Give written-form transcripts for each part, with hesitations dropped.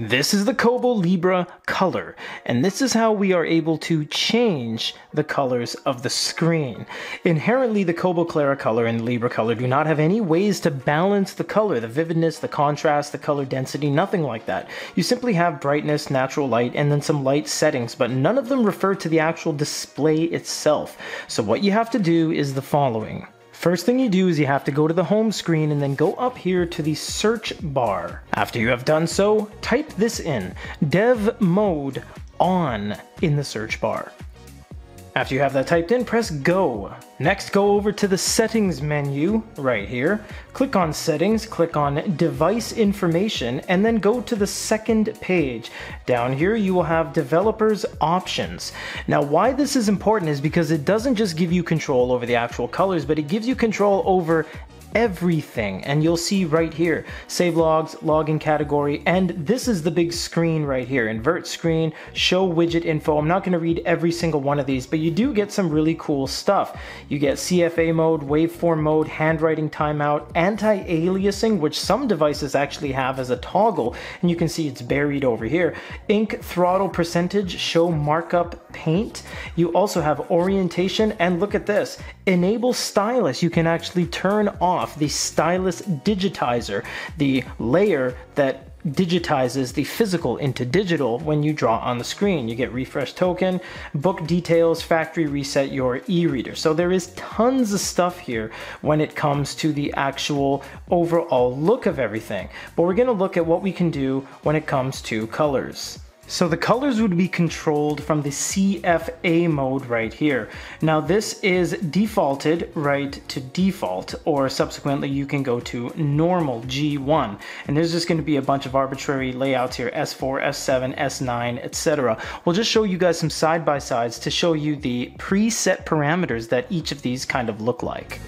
This is the Kobo Libra color, and this is how we are able to change the colors of the screen. Inherently, the Kobo Clara color and the Libra color do not have any ways to balance the color, the vividness, the contrast, the color density, nothing like that. You simply have brightness, natural light, and then some light settings, but none of them refer to the actual display itself. So what you have to do is the following. First thing you do is you have to go to the home screen and then go up here to the search bar. After you have done so, type this in, dev mode on, in the search bar. After you have that typed in, press go. Next, go over to the settings menu right here, click on settings, click on device information, and then go to the second page. Down here, you will have developers options. Now, why this is important is because it doesn't just give you control over the actual colors, but it gives you control over everything. And you'll see right here, save logs, login category, and this is the big screen right here, invert screen, show widget info. I'm not going to read every single one of these, but you do get some really cool stuff. You get CFA mode, waveform mode, handwriting timeout, anti-aliasing, which some devices actually have as a toggle, and you can see it's buried over here, ink throttle percentage, show markup paint. You also have orientation, and look at this, enable stylus. You can actually turn on the stylus digitizer, the layer that digitizes the physical into digital when you draw on the screen. You get refresh token, book details, factory reset your e-reader. So there is tons of stuff here when it comes to the actual overall look of everything. But we're going to look at what we can do when it comes to colors. So the colors would be controlled from the CFA mode right here. Now this is defaulted right to default, or subsequently you can go to normal G1. And there's just gonna be a bunch of arbitrary layouts here, S4, S7, S9, etc. We'll just show you guys some side-by-sides to show you the preset parameters that each of these kind of look like.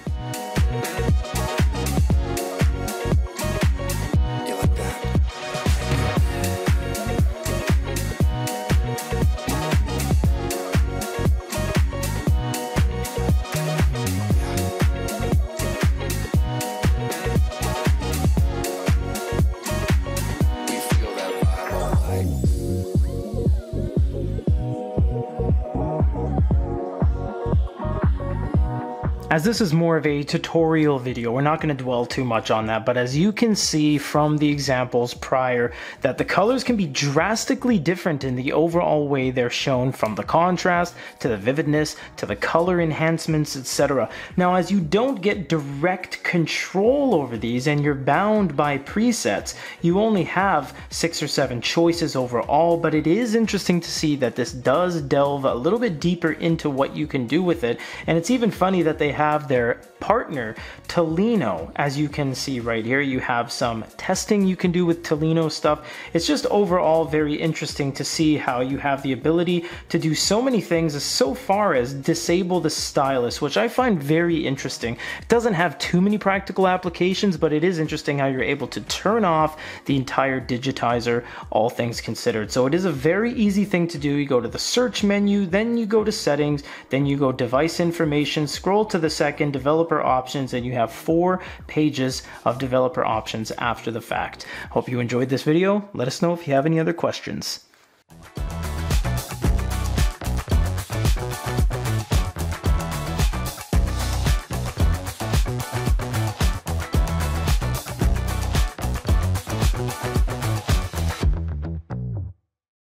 As this is more of a tutorial video, we're not going to dwell too much on that, but as you can see from the examples prior, that the colors can be drastically different in the overall way they're shown, from the contrast to the vividness to the color enhancements, etc. Now, as you don't get direct control over these and you're bound by presets, you only have 6 or 7 choices overall, but it is interesting to see that this does delve a little bit deeper into what you can do with it, and it's even funny that they have their partner Tolino. As you can see right here, you have some testing you can do with Tolino stuff. It's just overall very interesting to see how you have the ability to do so many things, as so far as disable the stylus, which I find very interesting. It doesn't have too many practical applications, but it is interesting how you're able to turn off the entire digitizer, all things considered. So it is a very easy thing to do. You go to the search menu, then you go to settings, then you go device information, scroll to the second developer options, and you have 4 pages of developer options after the fact. Hope you enjoyed this video. Let us know if you have any other questions.